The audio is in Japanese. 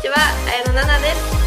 ちは、あやのななです。